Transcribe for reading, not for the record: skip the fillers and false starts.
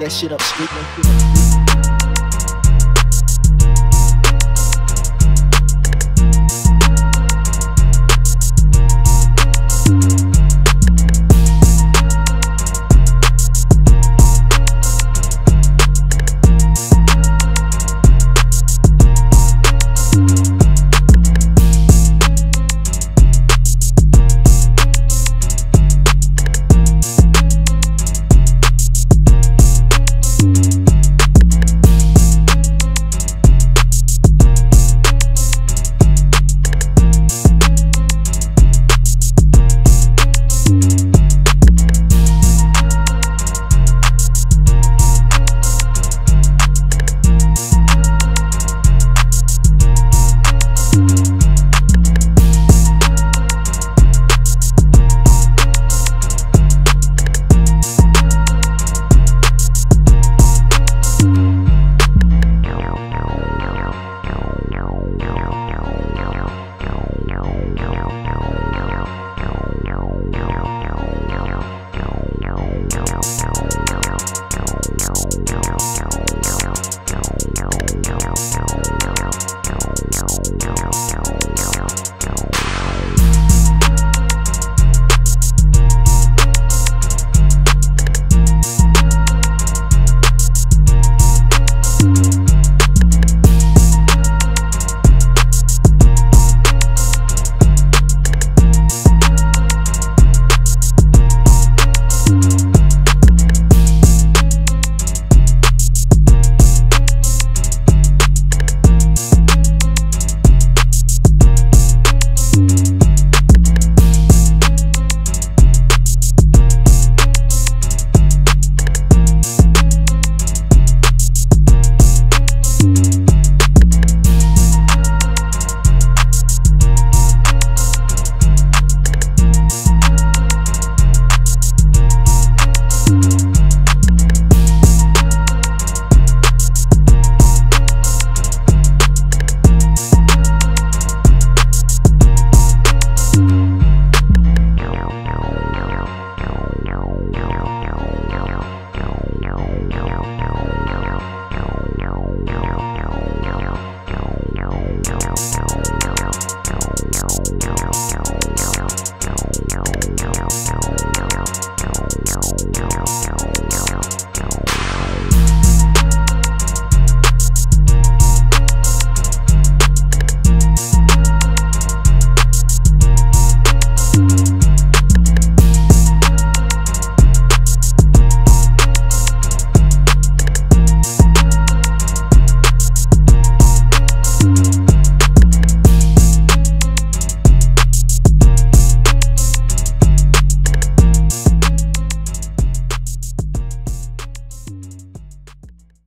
that shit up straight like this. No.